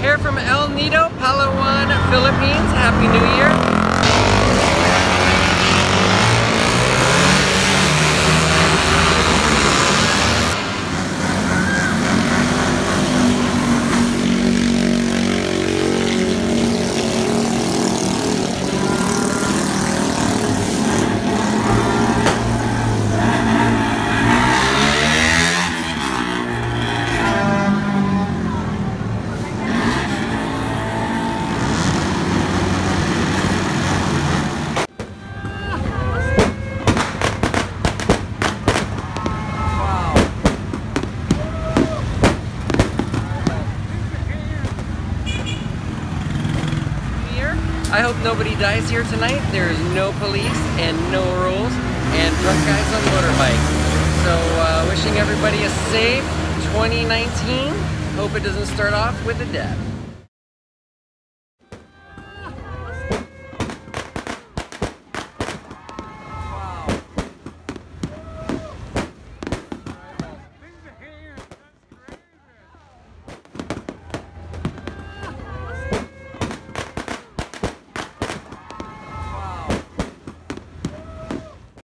Here from El Nido, Palawan, Philippines. Happy New Year. I hope nobody dies here tonight. There is no police and no rules and drunk guys on motorbikes. So wishing everybody a safe 2019. Hope it doesn't start off with a death.